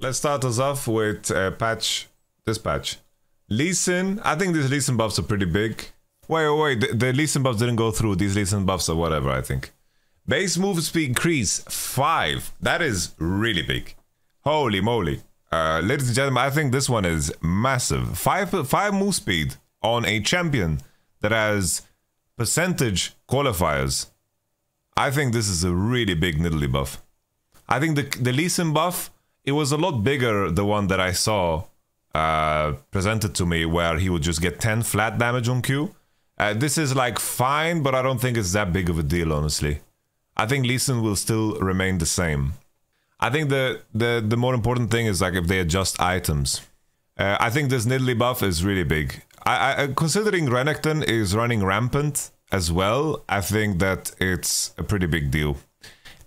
Let's start us off with a patch. This patch. Lee Sin. I think these Lee Sin buffs are pretty big. Wait. The Lee Sin buffs didn't go through. These Lee Sin buffs are whatever, I think. Base move speed increase 5. That is really big. Holy moly. Ladies and gentlemen, I think this one is massive. 5 move speed on a champion that has percentage qualifiers. I think this is a really big Nidalee buff. I think the Lee Sin buff, it was a lot bigger, the one that I saw presented to me, where he would just get 10 flat damage on Q. This is like fine, but I don't think it's that big of a deal, honestly. I think Lee Sin will still remain the same. I think the more important thing is like if they adjust items. I think this Nidalee buff is really big. I considering Renekton is running rampant as well, I think that it's a pretty big deal.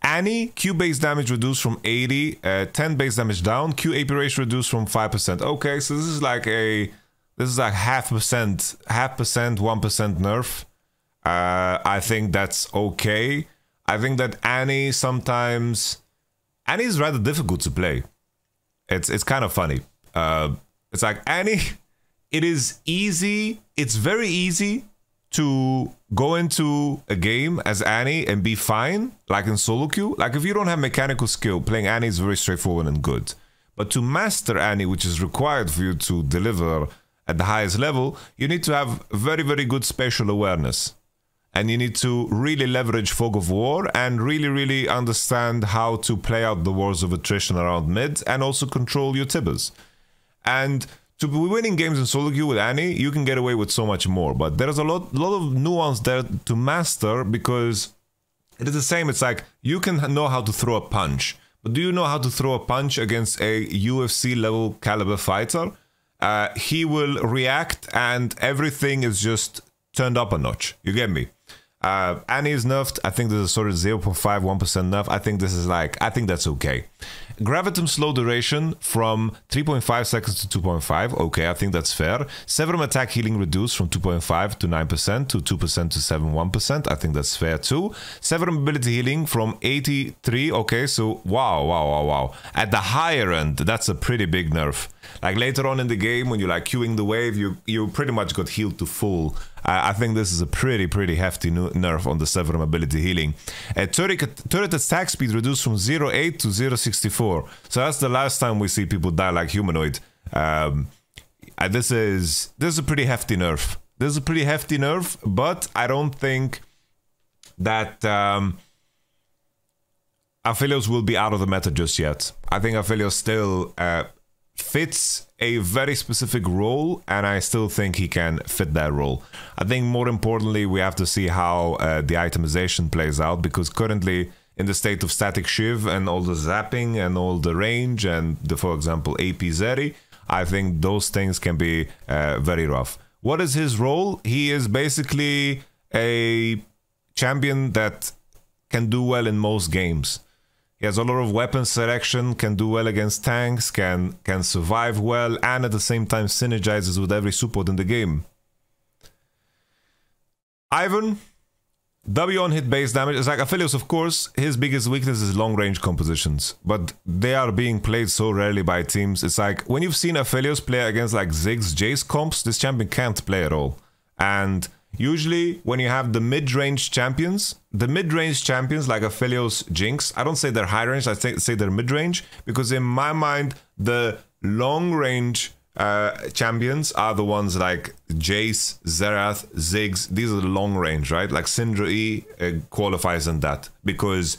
Annie, Q base damage reduced from 80, 10 base damage down, Q AP ratio reduced from 5%. Okay, so this is like a half percent, 1% nerf. I think that's okay. I think that Annie sometimes, Annie is rather difficult to play. It's kind of funny. It's like Annie, it is easy, it's very easy to go into a game as Annie and be fine, like in solo queue. Like if you don't have mechanical skill, playing Annie is very straightforward and good. But to master Annie, which is required for you to deliver at the highest level, you need to have very, very good spatial awareness. And you need to really leverage Fog of War and really, really understand how to play out the wars of attrition around mid and also control your Tibbers. And to be winning games in solo queue with Annie, you can get away with so much more. But there's a lot of nuance there to master, because it is the same. It's like you can know how to throw a punch, but do you know how to throw a punch against a UFC level caliber fighter? He will react and everything is just turned up a notch. You get me? Annie is nerfed. I think there's a sort of 0.5, 1% nerf. I think this is like, I think that's okay. Gravitum slow duration from 3.5 seconds to 2.5. Okay, I think that's fair. Severum attack healing reduced from 2.5 to 9% to 2% to 7.1%. I think that's fair too. Severum ability healing from 83. Okay, so wow. At the higher end, that's a pretty big nerf. Like later on in the game, when you're like queuing the wave, you pretty much got healed to full. I think this is a pretty hefty nerf on the Severum ability healing. Turret attack speed reduced from 0.8 to 0.64. So that's the last time we see people die like humanoid. This is a pretty hefty nerf. This is a pretty hefty nerf, but I don't think that Aphelios will be out of the meta just yet. I think Aphelios still fits a very specific role, and I still think he can fit that role. I think more importantly, we have to see how the itemization plays out, because currently in the state of Static Shiv and all the zapping and all the range and the, for example, AP Zeri, I think those things can be very rough. What is his role? He is basically a champion that can do well in most games. He has a lot of weapon selection, can do well against tanks, can survive well, and at the same time synergizes with every support in the game. Ivern, W on hit base damage. It's like Aphelios, of course, his biggest weakness is long-range compositions, but they are being played so rarely by teams. It's like, when you've seen Aphelios play against like Ziggs, Jace comps, this champion can't play at all. And usually, when you have the mid-range champions like Aphelios, Jinx, I don't say they're high-range, I say they're mid-range, because in my mind, the long-range champions are the ones like Jace, Xerath, Ziggs. These are the long-range, right? Like Syndra E qualifies in that, because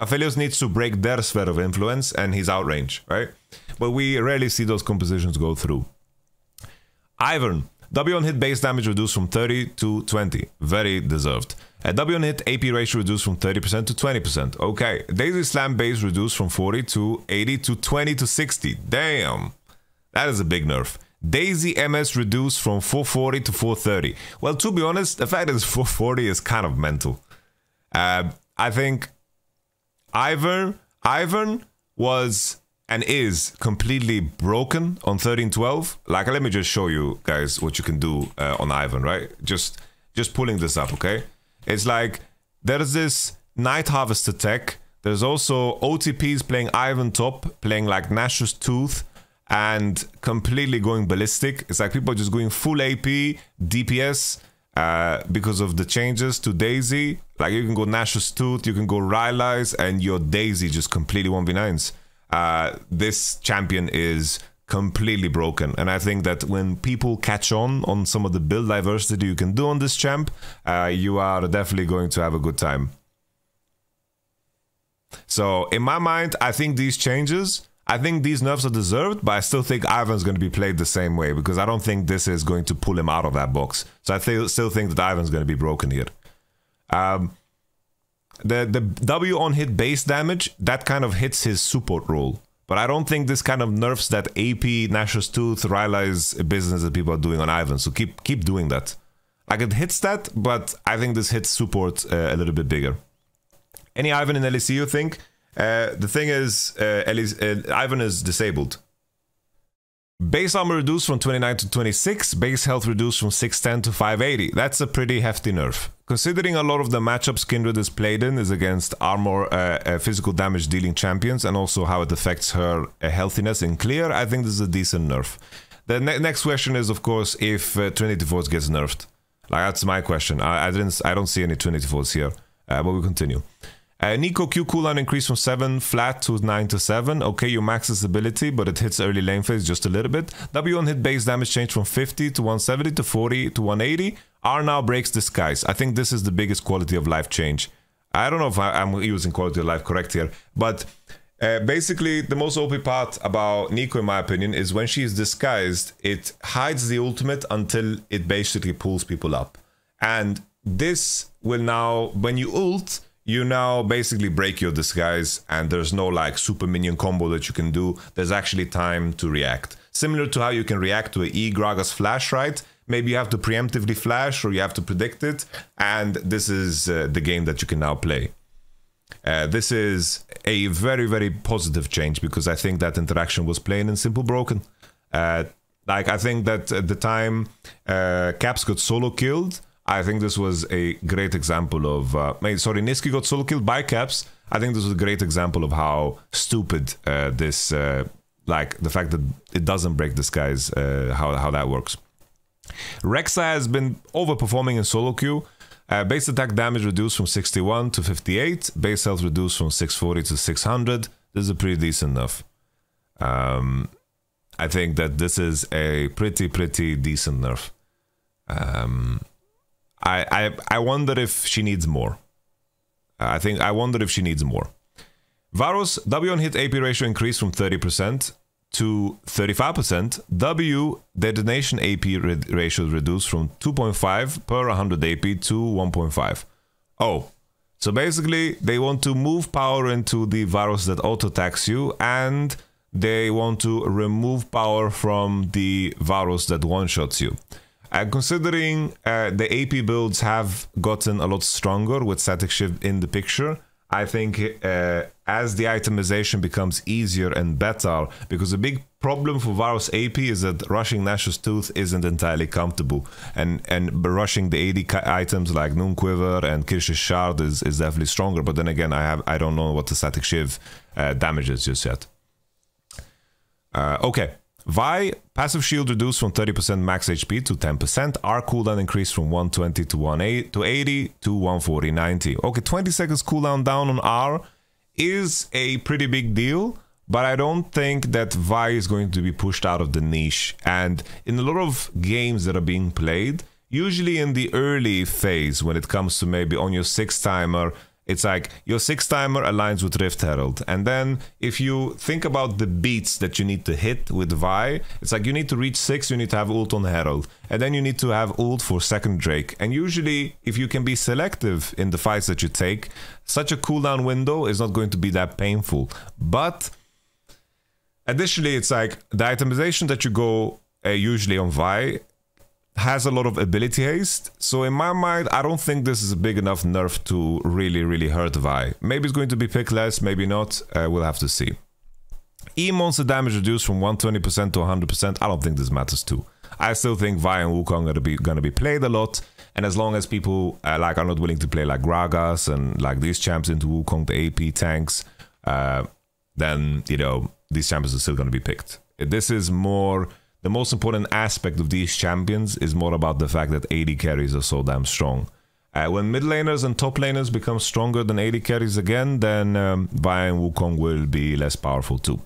Aphelios needs to break their sphere of influence, and he's outranged, right? But we rarely see those compositions go through. Ivern. W on hit base damage reduced from 30 to 20. Very deserved. W on hit AP ratio reduced from 30% to 20%. Okay. Daisy slam base reduced from 40 to 80 to 20 to 60. Damn. That is a big nerf. Daisy MS reduced from 440 to 430. Well, to be honest, the fact is 440 is kind of mental. I think Ivern was and is completely broken on 13-12. Like, let me just show you guys what you can do on Ivern, right? Just pulling this up, okay? It's like, there is this Night Harvester tech There's also OTPs playing Ivern top, playing like Nash's Tooth, and completely going ballistic. It's like people are just going full AP, DPS, because of the changes to Daisy. Like you can go Nash's Tooth, you can go Rylai's, and your Daisy just completely 1v9s. This champion is completely broken, and I think that when people catch on some of the build diversity you can do on this champ, you are definitely going to have a good time. So in my mind, I think these changes, I think these nerfs are deserved, but I still think Ivern's going to be played the same way, because I don't think this is going to pull him out of that box. So I still think that Ivern's going to be broken here. The W on hit base damage, that kind of hits his support role. But I don't think this kind of nerfs that AP, Nash's Tooth, Rylai's business that people are doing on Ivern. So keep doing that. Like it hits that, but I think this hits support a little bit bigger. Any Ivern in LEC you think? The thing is, Ivern is disabled. Base armor reduced from 29 to 26, base health reduced from 610 to 580. That's a pretty hefty nerf. Considering a lot of the matchups Kindred is played in is against armor, physical damage dealing champions, and also how it affects her healthiness in clear, I think this is a decent nerf. The next question is, of course, if Trinity Force gets nerfed. Like, that's my question. I don't see any Trinity Force here, but we'll continue. Nico Q cooldown increased from 7 flat to 9 to 7. Okay, you max this ability, but it hits early lane phase just a little bit. W on hit base damage changed from 50 to 170 to 40 to 180. R now breaks disguise. I think this is the biggest quality of life change. I don't know if I'm using quality of life correct here, but basically the most OP part about Nico, in my opinion, is when she is disguised, it hides the ultimate until it basically pulls people up. And this will now, when you ult, you now basically break your disguise, and there's no like super minion combo that you can do. There's actually time to react. Similar to how you can react to an E Gragas flash, right? Maybe you have to preemptively flash, or you have to predict it. And this is the game that you can now play. This is a very, very positive change, because I think that interaction was plain and simple broken. Like I think that at the time Caps got solo killed, I think this was a great example of... sorry, Niski got solo killed by Caps. I think this was a great example of how stupid this... like, the fact that it doesn't break disguise, how that works. Rek'Sai has been overperforming in solo queue. Base attack damage reduced from 61 to 58. Base health reduced from 640 to 600. This is a pretty decent nerf. I think that this is a pretty decent nerf. I wonder if she needs more. I wonder if she needs more. Varus, W on hit AP ratio increased from 30% to 35%. W detonation AP ratio reduced from 2.5 per 100 AP to 1.5. Oh, so basically they want to move power into the Varus that auto-attacks you, and they want to remove power from the Varus that one-shots you. Considering the AP builds have gotten a lot stronger with Static Shiv in the picture, I think as the itemization becomes easier and better, because a big problem for Varus AP is that rushing Nash's Tooth isn't entirely comfortable, and rushing the AD items like Noon Quiver and Kirsh's Shard is definitely stronger. But then again, I don't know what the Static Shiv damages just yet. Okay. Vi, passive shield reduced from 30% max HP to 10%. R cooldown increased from 120 to 80 to 140, 90. Okay, 20 seconds cooldown down on R is a pretty big deal, but I don't think that Vi is going to be pushed out of the niche. And in a lot of games that are being played, usually in the early phase, when it comes to maybe on your 6th timer, it's like your 6th timer aligns with Rift Herald. And then if you think about the beats that you need to hit with Vi, it's like you need to reach 6, you need to have ult on Herald. And then you need to have ult for 2nd Drake. And usually, if you can be selective in the fights that you take, such a cooldown window is not going to be that painful. But additionally, it's like the itemization that you go usually on Vi has a lot of ability haste, so in my mind, I don't think this is a big enough nerf to really hurt Vi. Maybe it's going to be pickless, maybe not, we'll have to see. E monster damage reduced from 120% to 100%, I don't think this matters too. I still think Vi and Wukong are gonna be played a lot, And as long as people like are not willing to play like Gragas and like these champs into Wukong, the AP tanks, then, you know, these champions are still going to be picked. This is more, the most important aspect of these champions is more about the fact that AD carries are so damn strong. When mid laners and top laners become stronger than AD carries again, then Vi and Wukong will be less powerful too.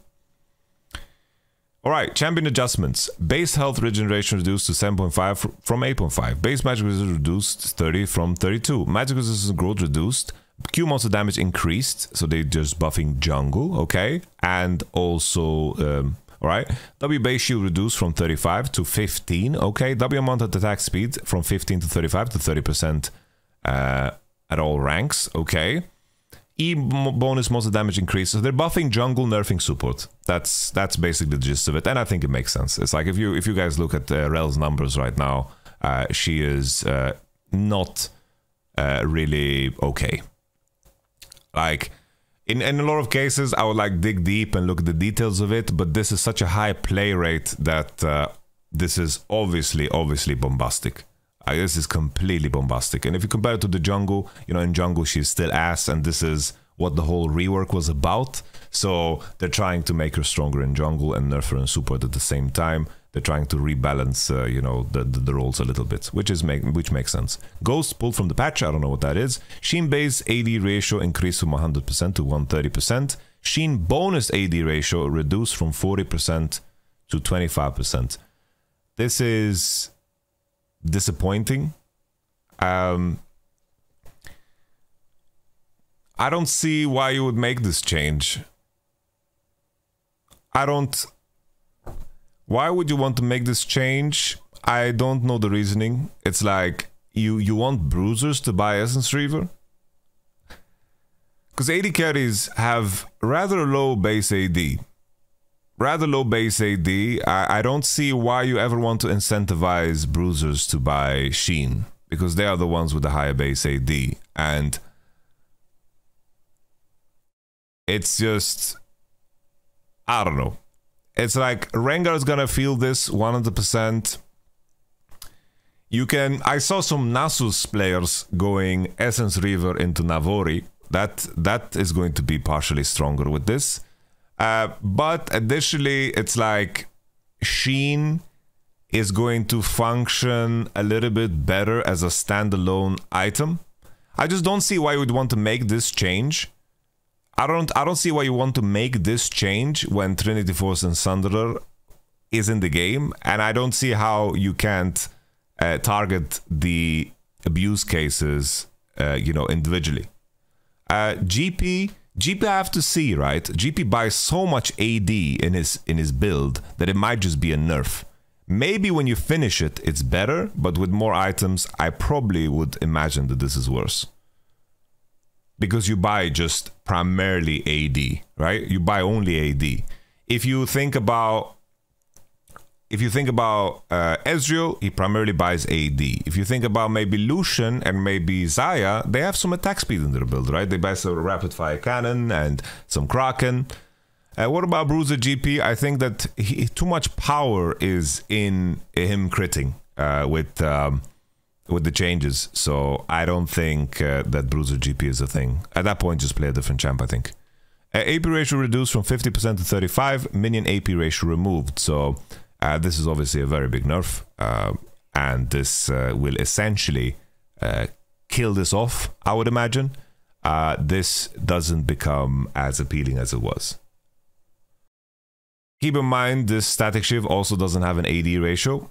Alright, champion adjustments. Base health regeneration reduced to 7.5 from 8.5. Base magic resistance reduced to 30 from 32. Magic resistance growth reduced. Q monster damage increased, so they're just buffing jungle, okay? And also, alright, W base shield reduced from 35 to 15, okay? W amount at attack speed from 15 to 35 to 30% at all ranks, okay? E bonus monster damage increase. So they're buffing jungle, nerfing support. That's basically the gist of it, and I think it makes sense. It's like if you guys look at Rel's numbers right now, she is not really okay. Like in a lot of cases, I would like dig deep and look at the details of it, but this is such a high play rate that this is obviously bombastic. This is completely bombastic. And if you compare it to the jungle, you know, in jungle she's still ass, and this is what the whole rework was about. So they're trying to make her stronger in jungle and nerf her in support at the same time. They're trying to rebalance, you know, the roles a little bit, which makes sense. Ghost pulled from the patch, I don't know what that is. Sheen base AD ratio increased from 100% to 130%. Sheen bonus AD ratio reduced from 40% to 25%. This is disappointing. I don't see why you would make this change. Why would you want to make this change? I don't know the reasoning. It's like you want bruisers to buy Essence Reaver? Because AD carries have rather low base AD. I don't see why you ever want to incentivize bruisers to buy Sheen, because they are the ones with the higher base AD. And it's just, I don't know. It's like Rengar is gonna feel this 100%. I saw some Nasus players going Essence Reaver into Navori. That is going to be partially stronger with this. But additionally, it's like Sheen is going to function a little bit better as a standalone item. I just don't see why you would want to make this change. I don't see why you want to make this change when Trinity Force and Sunderer is in the game, and I don't see how you can't target the abuse cases, you know, individually. GP, I have to see, right? GP buys so much AD in his build that it might just be a nerf. Maybe when you finish it, it's better, but with more items, I probably would imagine that this is worse. Because you buy just primarily AD, right? You buy only AD. If you think about Ezreal, he primarily buys AD. If you think about maybe Lucian and maybe Zaya, they have some attack speed in their build, right? They buy some rapid fire cannon and some Kraken. What about Bruiser GP? I think that too much power is in him critting with the changes. So I don't think that Bruiser GP is a thing. At that point, just play a different champ, I think. AP ratio reduced from 50% to 35, minion AP ratio removed. So this is obviously a very big nerf, and this will essentially kill this off, I would imagine. This doesn't become as appealing as it was. Keep in mind, this Static Shiv also doesn't have an AD ratio,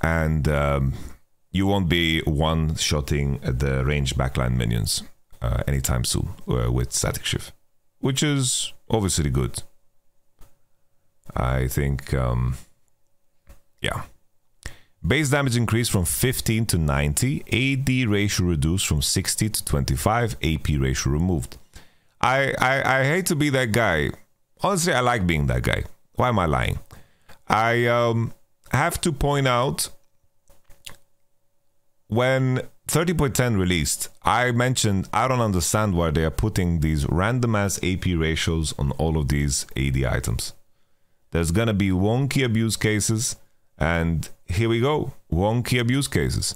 and you won't be one-shotting the ranged backline minions anytime soon with Static Shiv, which is obviously good. I think, yeah. Base damage increased from 15 to 90. AD ratio reduced from 60 to 25. AP ratio removed. I hate to be that guy. Honestly, I like being that guy. Why am I lying? I have to point out, when 30.10 released, I mentioned I don't understand why they are putting these random ass AP ratios on all of these AD items. There's gonna be wonky abuse cases, and here we go, wonky abuse cases.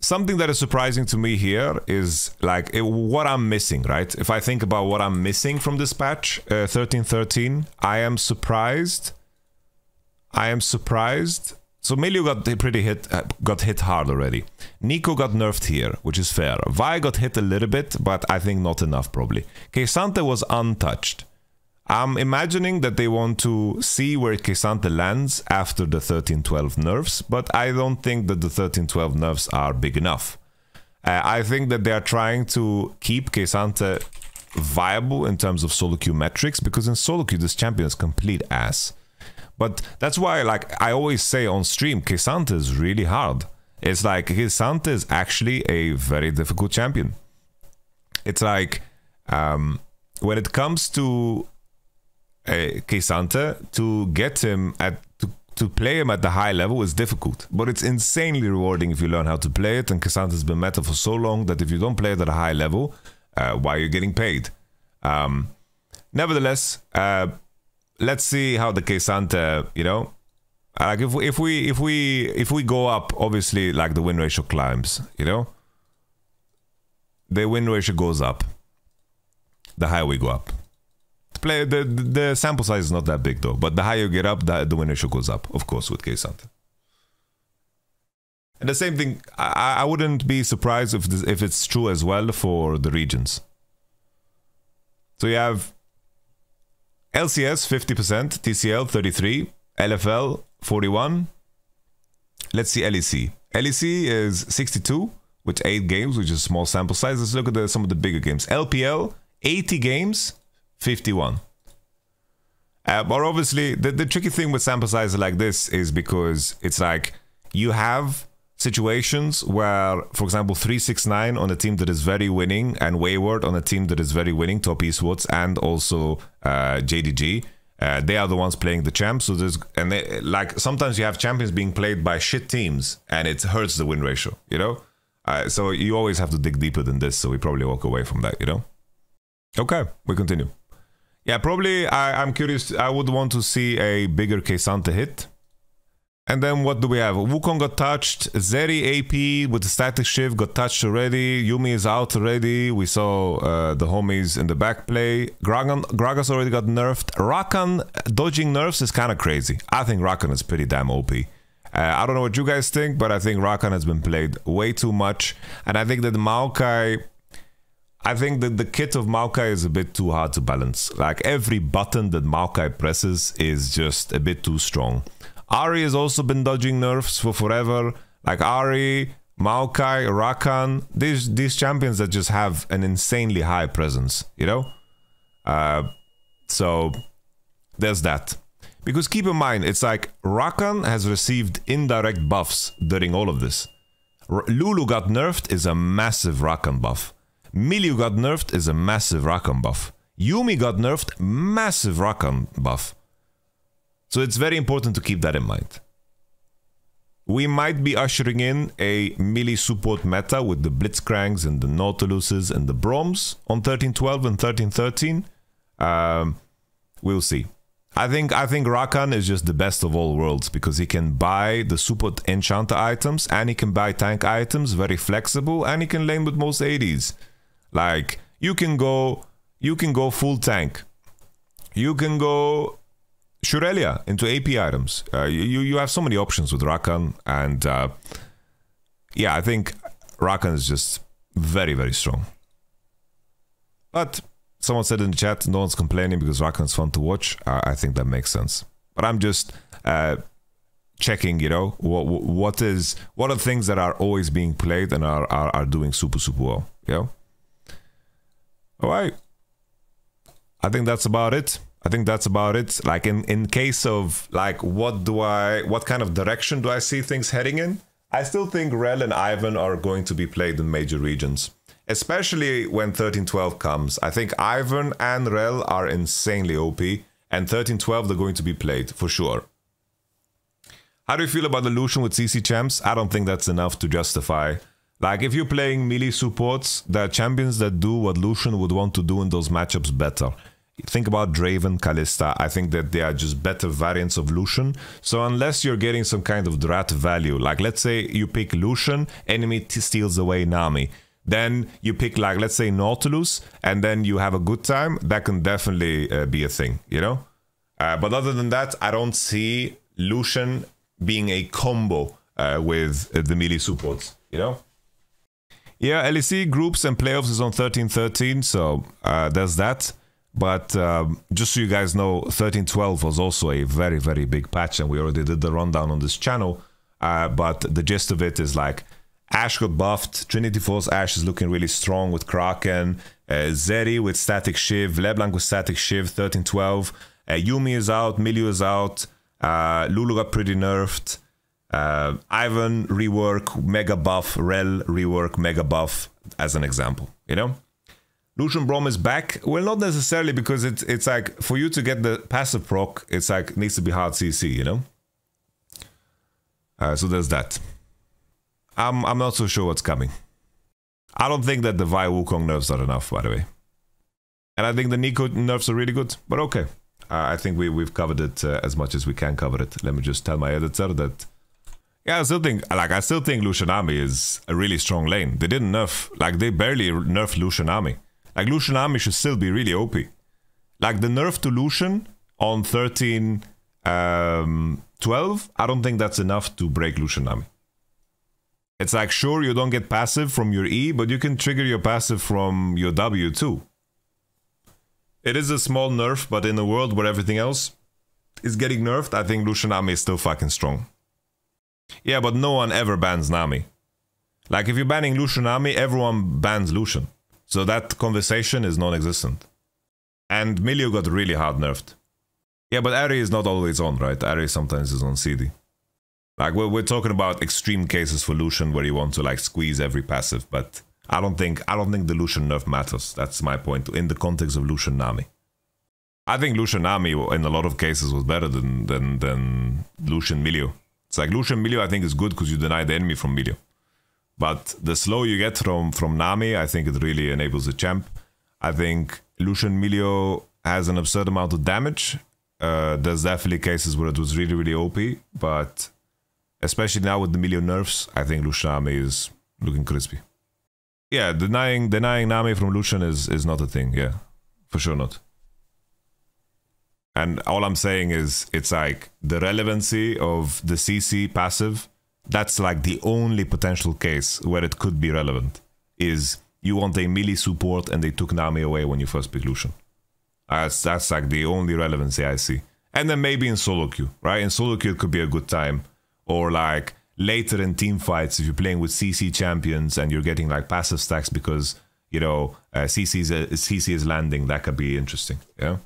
Something that is surprising to me here is like what I'm missing, right? If I think about what I'm missing from this patch, 13-13, I am surprised. So Milio got pretty hit, got hit hard already. Nico got nerfed here, which is fair. Vi got hit a little bit, but I think not enough probably. K'Sante was untouched. I'm imagining that they want to see where K'Sante lands after the 13-12 nerfs, but I don't think that the 13-12 nerfs are big enough. I think that they are trying to keep K'Sante viable in terms of solo queue metrics, because in solo queue this champion is complete ass. But that's why, like, I always say on stream, K'Sante is really hard. It's like, K'Sante is actually a very difficult champion. It's like, when it comes to K'Sante, to get him at to play him at the high level is difficult, but it's insanely rewarding if you learn how to play it. And K'Sante has been meta for so long that if you don't play it at a high level, why are you getting paid? Nevertheless, let's see how the K'Sante, you know, like if we go up, obviously like the win ratio climbs, you know, the win ratio goes up the higher we go up. Play the sample size is not that big though, but the higher you get up, the win ratio goes up, of course, with K'Sante. And the same thing, I wouldn't be surprised if this, if it's true as well for the regions. So you have LCS 50%, TCL 33, LFL 41. Let's see LEC. LEC is 62 with 8 games, which is a small sample size. Let's look at some of the bigger games. LPL 80 games. 51. But obviously, the tricky thing with sample sizes like this is because it's like you have situations where, for example, 369 on a team that is very winning and Wayward on a team that is very winning, Top Esports and also JDG. They are the ones playing the champs. So there's, and they, like sometimes you have champions being played by shit teams and it hurts the win ratio, you know? So you always have to dig deeper than this. So we probably walk away from that, you know? Okay, we continue. Yeah, probably I'm curious. I would want to see a bigger K'Sante hit. And then what do we have? Wukong got touched. Zeri AP with the Static Shiv got touched already. Yumi is out already. We saw the homies in the back play. Gragas already got nerfed. Rakan dodging nerfs is kind of crazy. I think Rakan is pretty damn OP. I don't know what you guys think, but I think Rakan has been played way too much. And I think that Maokai... I think that the kit of Maokai is a bit too hard to balance. Like every button that Maokai presses is just a bit too strong. Ahri has also been dodging nerfs for forever. Like Ahri, Maokai, Rakan, these champions that just have an insanely high presence, you know? So there's that. Because keep in mind, it's like Rakan has received indirect buffs during all of this. Lulu got nerfed is a massive Rakan buff. Milio got nerfed is a massive Rakan buff. Yumi got nerfed, massive Rakan buff. So it's very important to keep that in mind. We might be ushering in a melee support meta with the Blitzcrangs and the Nautiluses and the Broms on 13-12 and 13-13. We'll see. I think Rakan is just the best of all worlds because he can buy the support enchanter items and he can buy tank items, very flexible, and he can lane with most ADs. Like you can go full tank, you can go Shurelia into AP items. You have so many options with Rakan, and yeah, I think Rakan is just very, very strong. But someone said in the chat, no one's complaining because Rakan's fun to watch. I think that makes sense. But I'm just checking, you know, what are things that are always being played and are doing super well, you know? All right, I think that's about it. Like in case of like, what kind of direction do I see things heading in? I still think Rell and Ivern are going to be played in major regions, especially when 13-12 comes. I think Ivern and Rell are insanely OP, and 13-12 they're going to be played for sure. How do you feel about the Lucian with CC champs? I don't think that's enough to justify. Like if you're playing melee supports, there are champions that do what Lucian would want to do in those matchups better. think about Draven, Kalista, I think that they are just better variants of Lucian. So unless you're getting some kind of Drat value, like let's say you pick Lucian, enemy steals away Nami. Then you pick, like, let's say Nautilus, and then you have a good time, that can definitely be a thing, you know? But other than that, I don't see Lucian being a combo with the melee supports, you know? Yeah, LEC groups and playoffs is on 13-13, so there's that. But just so you guys know, 13-12 was also a very, very big patch, and we already did the rundown on this channel. But the gist of it is, like, Ashe got buffed, Trinity Force Ashe is looking really strong with Kraken, Zeri with Static Shiv, LeBlanc with Static Shiv, 13-12, Yumi is out, Milio is out, Lulu got pretty nerfed, Ivern rework, mega buff, Rell rework, mega buff, as an example, you know? Lucian Braum is back, well, not necessarily, because it's like, for you to get the passive proc, it's like, needs to be hard CC, you know? So there's that. I'm not so sure what's coming. I don't think that the Vi Wukong nerfs are enough, by the way. And I think the Nico nerfs are really good, but okay. I think we've covered it as much as we can cover it. Let me just tell my editor that... Yeah, I still think Lucian Army is a really strong lane. They didn't nerf... Like, they barely nerfed Lucian Army. Like, Lucian Army should still be really OP. Like, the nerf to Lucian on 13... 12, I don't think that's enough to break Lucian Army. It's like, sure, you don't get passive from your E, but you can trigger your passive from your W too. It is a small nerf, but in a world where everything else is getting nerfed, I think Lucian Nami is still fucking strong. Yeah, but no one ever bans Nami. Like, if you're banning Lucian Nami, everyone bans Lucian. So that conversation is non-existent. And Milio got really hard nerfed. Yeah, but Ari is not always on, right? Ari sometimes is on CD. Like, we're talking about extreme cases for Lucian where you want to, like, squeeze every passive, but I don't think the Lucian nerf matters. That's my point in the context of Lucian Nami. I think Lucian Nami in a lot of cases was better than Lucian Milio. It's like, Lucian Milio I think is good because you deny the enemy from Milio. But the slow you get from Nami, I think it really enables the champ. I think Lucian Milio has an absurd amount of damage. There's definitely cases where it was really, really OP, but... Especially now with the Milio nerfs, I think Lucian Nami is looking crispy. Yeah, denying Nami from Lucian is not a thing, yeah. For sure not. And all I'm saying is, it's like, the relevancy of the CC passive, that's like the only potential case where it could be relevant, is you want a melee support and they took Nami away when you first picked Lucian. That's like the only relevancy I see. And then maybe in solo queue, right? In solo queue it could be a good time. Or like later in team fights, if you're playing with CC champions and you're getting like passive stacks because, you know, CC is landing, that could be interesting. Yeah,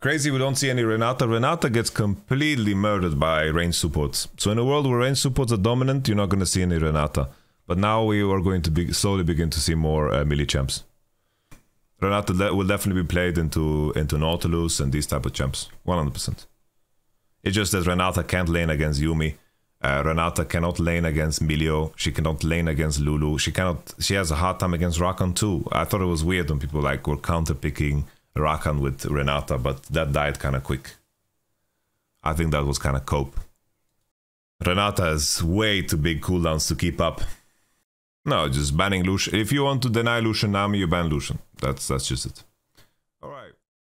crazy. We don't see any Renata. Renata gets completely murdered by range supports. So in a world where range supports are dominant, you're not going to see any Renata. But now we are going to slowly begin to see more melee champs. Renata will definitely be played into Nautilus and these type of champs, 100%. It's just that Renata can't lane against Yumi. Renata cannot lane against Milio, she cannot lane against Lulu, she has a hard time against Rakan too. I thought it was weird when people like were counterpicking Rakan with Renata, but that died kinda quick. I think that was kinda cope. Renata has way too big cooldowns to keep up. No, just banning Lucian. If you want to deny Lucian Nami, you ban Lucian. That's just it.